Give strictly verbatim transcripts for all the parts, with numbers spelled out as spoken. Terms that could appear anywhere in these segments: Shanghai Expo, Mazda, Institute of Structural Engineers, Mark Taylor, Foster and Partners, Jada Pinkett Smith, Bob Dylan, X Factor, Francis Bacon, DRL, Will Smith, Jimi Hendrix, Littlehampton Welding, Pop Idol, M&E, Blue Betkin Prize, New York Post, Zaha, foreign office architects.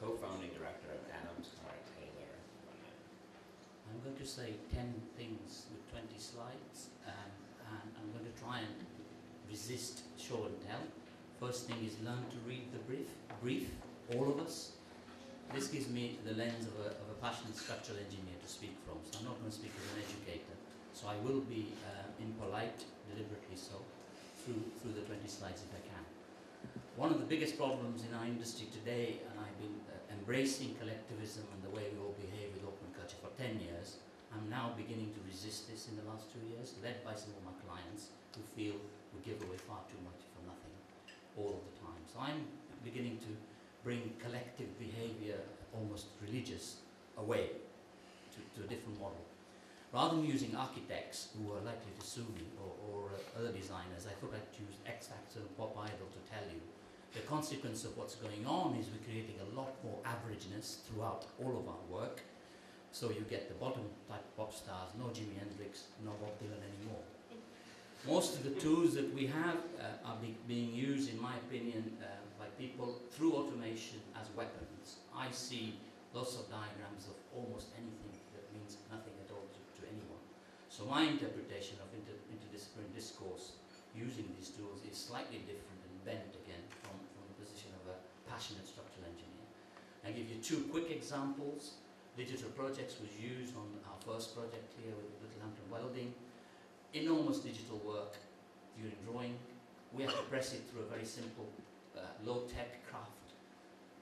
co-founding director of Adams, Mark Taylor. I'm going to say ten things with twenty slides, um, and I'm going to try and resist show and tell. First thing is learn to read the brief, brief, all of us. This gives me the lens of a, of a passionate structural engineer to speak from, so I'm not going to speak as an educator. So I will be uh, impolite, deliberately so, through, through the twenty slides if I can. One of the biggest problems in our industry today, and I've been uh, embracing collectivism and the way we all behave with open culture for ten years, I'm now beginning to resist this in the last two years, led by some of my clients who feel we give away far too much for nothing all of the time. So I'm beginning to bring collective behavior, almost religious, away to, to a different model. Rather than using architects who are likely to sue me or, or uh, other designers, I thought I'd choose X Factor and Pop Idol to tell you the consequence of what's going on is we're creating a lot more averageness throughout all of our work. So you get the bottom type pop stars, no Jimi Hendrix, no Bob Dylan anymore. Most of the tools that we have uh, are be being used, in my opinion, uh, by people through automation as weapons. I see lots of diagrams of almost anything that means nothing at all to, to anyone. So my interpretation of inter interdisciplinary discourse using these tools is slightly different and bent again from, from the position of a passionate structural engineer. I'll give you two quick examples. Digital projects was used on our first project here with Littlehampton Welding. Enormous digital work during drawing. We have to press it through a very simple uh, low-tech craft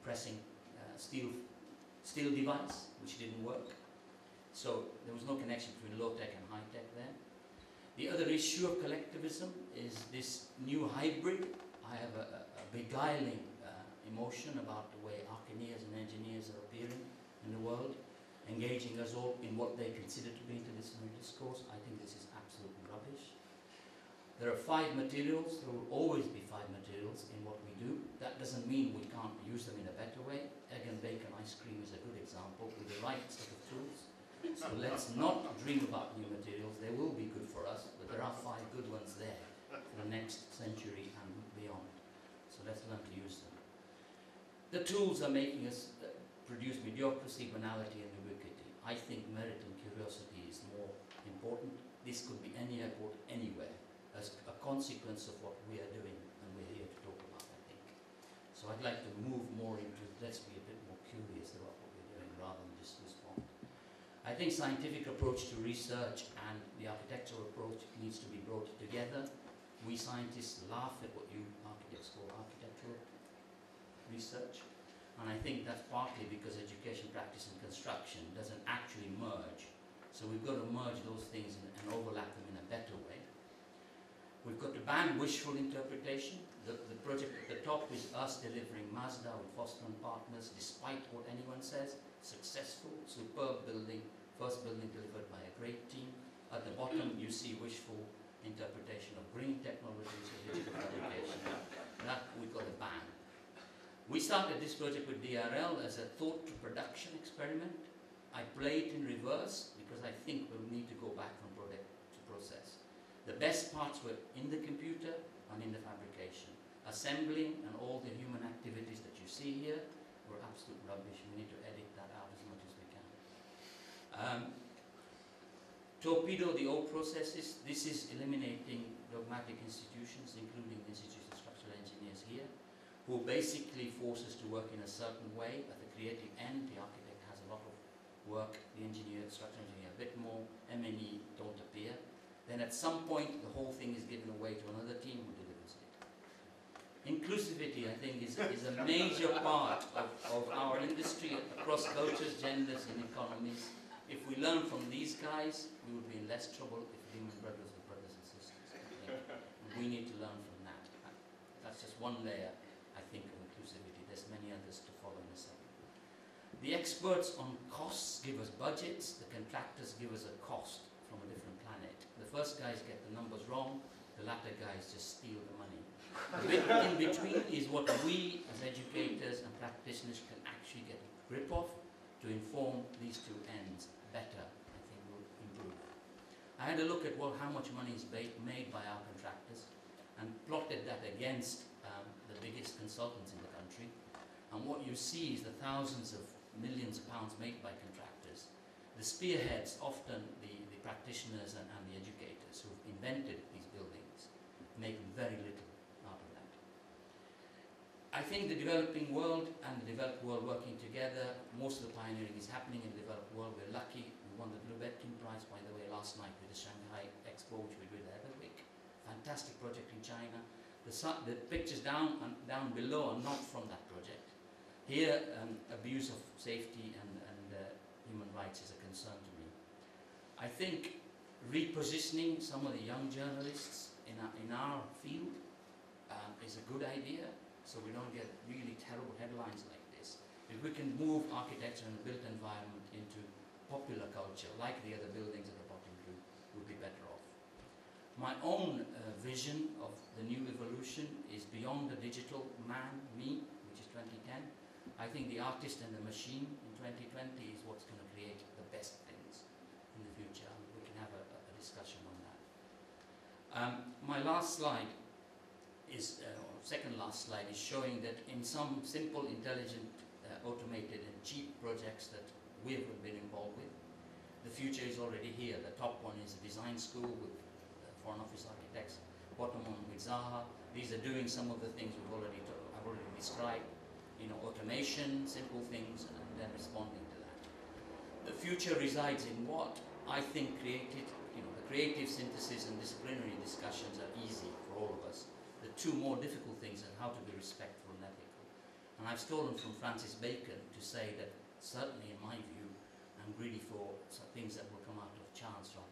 pressing uh, steel steel device, which didn't work. So there was no connection between low-tech and high-tech there. The other issue of collectivism is this new hybrid. I have a, a beguiling uh, emotion about the way archineers and engineers are appearing in the world, engaging us all in what they consider to be interdisciplinary discourse. I think this is absolutely rubbish. There are five materials, there will always be five materials in what we do. That doesn't mean we can't use them in a better way. Egg and bacon ice cream is a good example with the right set of tools. So let's not dream about new materials. They will be good for us, but there are five good ones there for the next century and beyond. So let's learn to use them. The tools are making us uh, produce mediocrity, banality, and ubiquity. I think merit and curiosity is more important. This could be any airport, anywhere, as a consequence of what we are doing, and we're here to talk about, I think. So I'd like to move more into, let's be a bit more curious about what we're doing rather than just respond. I think scientific approach to research and the architectural approach needs to be brought together. We scientists laugh at what you architects call architectural research. And I think that's partly because education, practice, and construction doesn't actually merge. So we've got to merge those things and, and overlap them in a better way. We've got to ban wishful interpretation. The, the project at the top is us delivering Mazda with Foster and Partners, despite what anyone says. Successful, superb building, first building delivered by a great team. At the bottom, you see wishful interpretation of green technologies and digital fabrication. That we've got to ban. We started this project with D R L as a thought-to-production experiment. I play it in reverse because I think we'll need to go back from product to process. The best parts were in the computer and in the fabrication. Assembling and all the human activities that you see here were absolute rubbish. We need to edit that out as much as we can. Um, torpedo the old processes. This is eliminating dogmatic institutions, including the Institute of Structural Engineers here, who basically force us to work in a certain way. At the creative end, the architect has a lot of work, the engineer, the structural engineer, a bit more, M and E don't appear. Then at some point, the whole thing is given away to another team who delivers it. Inclusivity, I think, is, is a major part of, of our industry across cultures, genders, and economies. If we learn from these guys, we would be in less trouble if human brothers were brothers and sisters. I think. And we need to learn from that. That's just one layer, I think, of inclusivity. There's many others to follow in a second. The experts on costs give us budgets. The contractors give us a cost from a different planet. The first guys get the numbers wrong. The latter guys just steal the money. The bit in between is what we, as educators and practitioners, can actually get a grip of to inform these two ends better. I think will improve. I had a look at well, how much money is made by our contractors and plotted that against Um, the biggest consultants in the country. And what you see is the thousands of millions of pounds made by contractors. The spearheads, often the, the practitioners and, and the educators who've invented these buildings, make very little out of that. I think the developing world and the developed world working together, most of the pioneering is happening in the developed world. We're lucky. We won the Blue Betkin Prize, by the way, last night with the Shanghai Expo, which we did the other week. Fantastic project in China. The, the pictures down and down below are not from that project. Here, um, abuse of safety and, and uh, human rights is a concern to me. I think repositioning some of the young journalists in our, in our field um, is a good idea, so we don't get really terrible headlines like this. If we can move architecture and the built environment into popular culture, like the other buildings at the bottom group, we'll be better off. My own uh, vision of the new evolution is beyond the digital man, me, which is twenty ten. I think the artist and the machine in twenty twenty is what's going to create the best things in the future. We can have a, a discussion on that. Um, my last slide, is, uh, or second last slide, is showing that in some simple, intelligent, uh, automated and cheap projects that we've been involved with, the future is already here. The top one is a design school with uh, Foreign Office Architects, bottom one with Zaha. These are doing some of the things we've already, I've already described. You know, automation, simple things, and then responding to that. The future resides in what I think created, you know, the creative synthesis and disciplinary discussions are easy for all of us. The two more difficult things are how to be respectful and ethical. And I've stolen from Francis Bacon to say that, certainly in my view, I'm greedy for things that will come out of chance rather